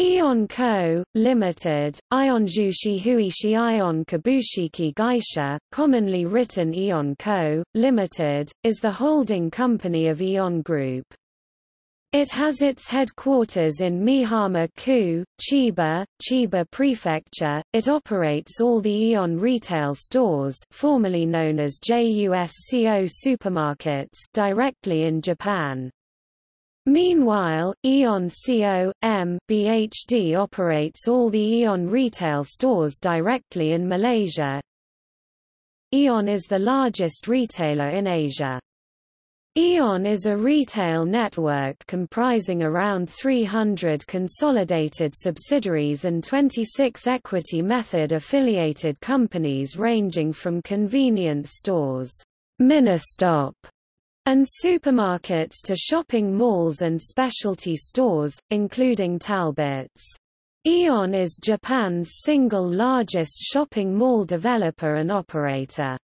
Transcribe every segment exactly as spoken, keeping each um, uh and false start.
AEON Co., Limited, Ion Jushi Huishi Ion Kabushiki-gaisha, commonly written AEON Co., Limited, is the holding company of AEON Group. It has its headquarters in Mihama-ku, Chiba, Chiba Prefecture. It operates all the AEON retail stores, formerly known as JUSCO supermarkets, directly in Japan. Meanwhile, AEON Co., M. Bhd operates all the AEON retail stores directly in Malaysia. AEON is the largest retailer in Asia. AEON is a retail network comprising around three hundred consolidated subsidiaries and twenty-six equity method affiliated companies ranging from convenience stores, Ministop, and supermarkets to shopping malls and specialty stores, including Talbot's. AEON is Japan's single largest shopping mall developer and operator.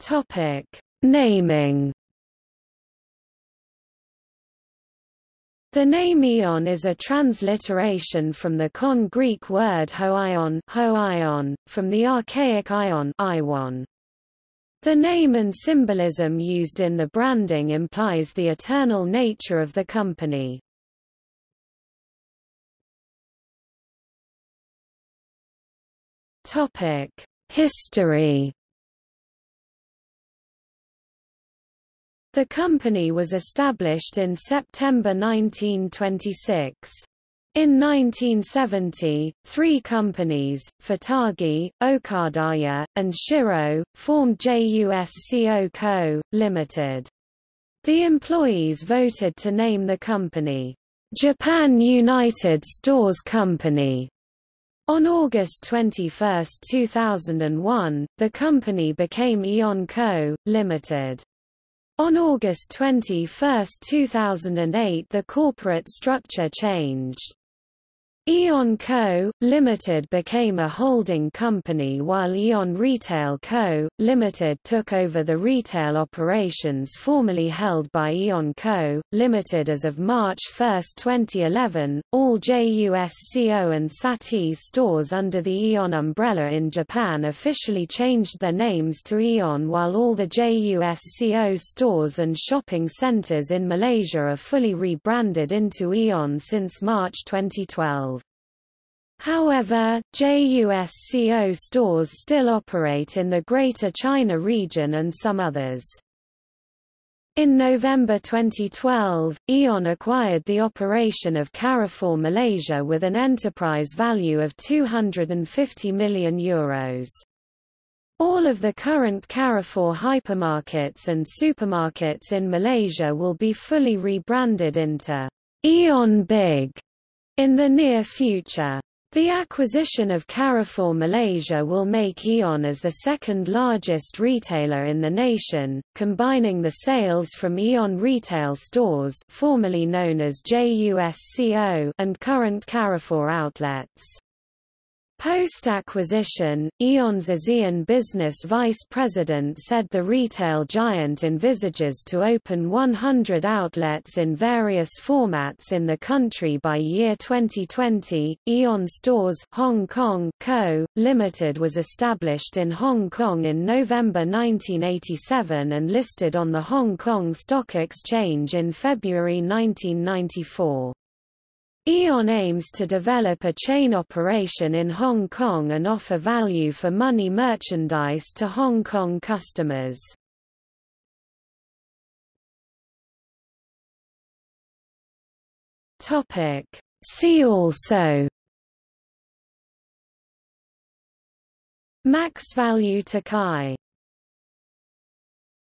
Topic: Naming. The name AEON is a transliteration from the Kon Greek word hoion, hoion, from the archaic ion, ion. The name and symbolism used in the branding implies the eternal nature of the company. Topic: History. The company was established in September nineteen twenty-six. In nineteen seventy, three companies, Futagi, Okadaya, and Shiro, formed JUSCO Co., Limited. The employees voted to name the company Japan United Stores Company. On August twenty-first two thousand one, the company became AEON Co., Limited. On August twenty-first two thousand eight, the corporate structure changed. AEON Co., Limited became a holding company while AEON Retail Co., Limited took over the retail operations formerly held by AEON Co., Limited as of March first twenty eleven, all JUSCO and Satie stores under the AEON umbrella in Japan officially changed their names to AEON, while all the JUSCO stores and shopping centers in Malaysia are fully rebranded into AEON since March twenty twelve. However, JUSCO stores still operate in the Greater China region and some others. In November twenty twelve, AEON acquired the operation of Carrefour Malaysia with an enterprise value of two hundred fifty million euros. All of the current Carrefour hypermarkets and supermarkets in Malaysia will be fully rebranded into AEON Big in the near future. The acquisition of Carrefour Malaysia will make AEON as the second largest retailer in the nation, combining the sales from AEON retail stores, formerly known as JUSCO, and current Carrefour outlets. Post-acquisition, AEON's ASEAN business vice president said the retail giant envisages to open one hundred outlets in various formats in the country by year twenty twenty. AEON Stores Hong Kong Co., Limited was established in Hong Kong in November nineteen eighty-seven and listed on the Hong Kong Stock Exchange in February nineteen ninety-four. AEON aims to develop a chain operation in Hong Kong and offer value for money merchandise to Hong Kong customers. Topic: See also MaxValue Tokai.